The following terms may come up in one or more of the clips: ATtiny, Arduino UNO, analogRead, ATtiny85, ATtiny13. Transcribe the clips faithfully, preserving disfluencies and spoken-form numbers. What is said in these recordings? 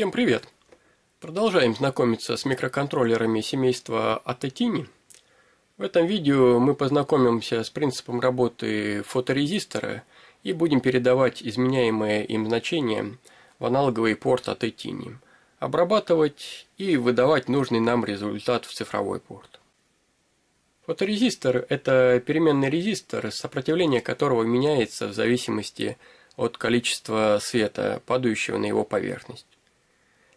Всем привет! Продолжаем знакомиться с микроконтроллерами семейства ATtiny. В этом видео мы познакомимся с принципом работы фоторезистора и будем передавать изменяемые им значения в аналоговый порт ATtiny, обрабатывать и выдавать нужный нам результат в цифровой порт. Фоторезистор – это переменный резистор, сопротивление которого меняется в зависимости от количества света, падающего на его поверхность.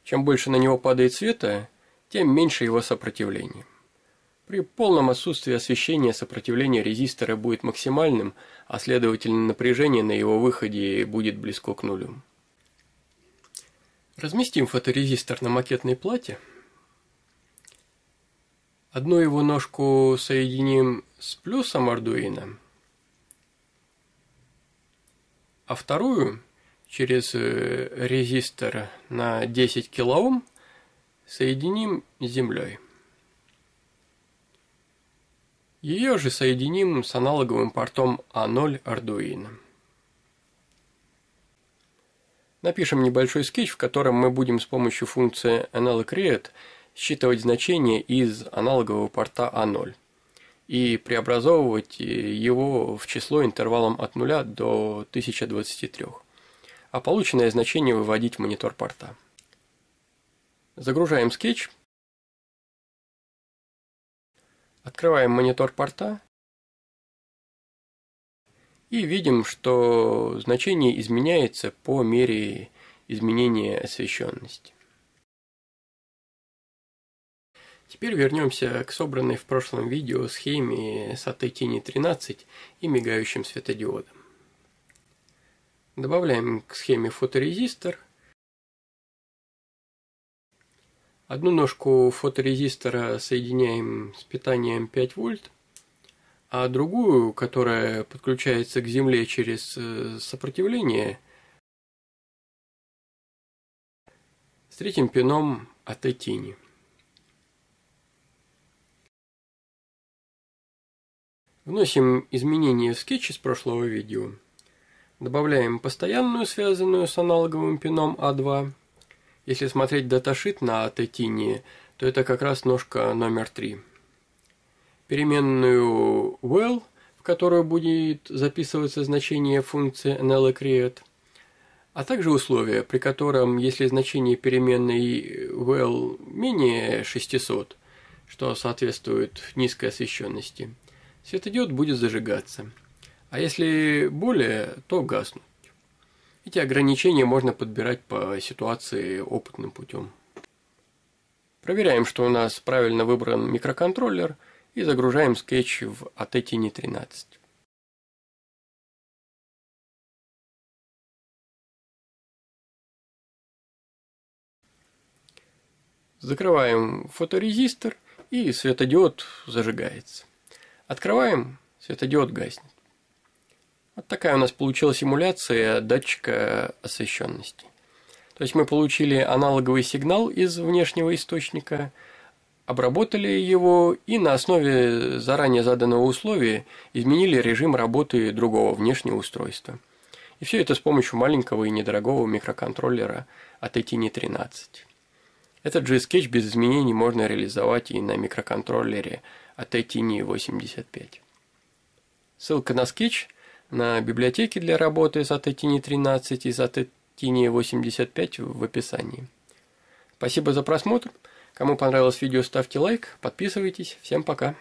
Чем больше на него падает света, тем меньше его сопротивление. При полном отсутствии освещения сопротивление резистора будет максимальным, а следовательно напряжение на его выходе будет близко к нулю. Разместим фоторезистор на макетной плате. Одну его ножку соединим с плюсом Arduino, а вторую через резистор на десять килоом соединим с землей. Ее же соединим с аналоговым портом А ноль Arduino. Напишем небольшой скетч, в котором мы будем с помощью функции analogRead считывать значения из аналогового порта А ноль и преобразовывать его в число интервалом от нуля до тысячи двадцати трёх. А полученное значение выводить в монитор порта. Загружаем скетч. Открываем монитор порта. И видим, что значение изменяется по мере изменения освещенности. Теперь вернемся к собранной в прошлом видео схеме с ATtiny тринадцать и мигающим светодиодом. Добавляем к схеме фоторезистор. Одну ножку фоторезистора соединяем с питанием пять вольт, а другую, которая подключается к земле через сопротивление, с третьим пином ATtiny. Вносим изменения в скетч из прошлого видео. Добавляем постоянную, связанную с аналоговым пином А два. Если смотреть даташит на ATtiny, то это как раз ножка номер три. Переменную well, в которую будет записываться значение функции analogRead, а также условие, при котором, если значение переменной well менее шестисот, что соответствует низкой освещенности, светодиод будет зажигаться. А если более, то гаснуть. Эти ограничения можно подбирать по ситуации опытным путем. Проверяем, что у нас правильно выбран микроконтроллер, и загружаем скетч в ATtiny тринадцать. Закрываем фоторезистор, и светодиод зажигается. Открываем, светодиод гаснет. Вот такая у нас получилась симуляция датчика освещенности. То есть мы получили аналоговый сигнал из внешнего источника, обработали его и на основе заранее заданного условия изменили режим работы другого внешнего устройства. И все это с помощью маленького и недорогого микроконтроллера ATtiny тринадцать. Этот же скетч без изменений можно реализовать и на микроконтроллере ATtiny восемьдесят пять. Ссылка на скетч, на библиотеки для работы с ATtiny тринадцать и с ATtiny восемьдесят пять в описании. Спасибо за просмотр. Кому понравилось видео, ставьте лайк, подписывайтесь. Всем пока!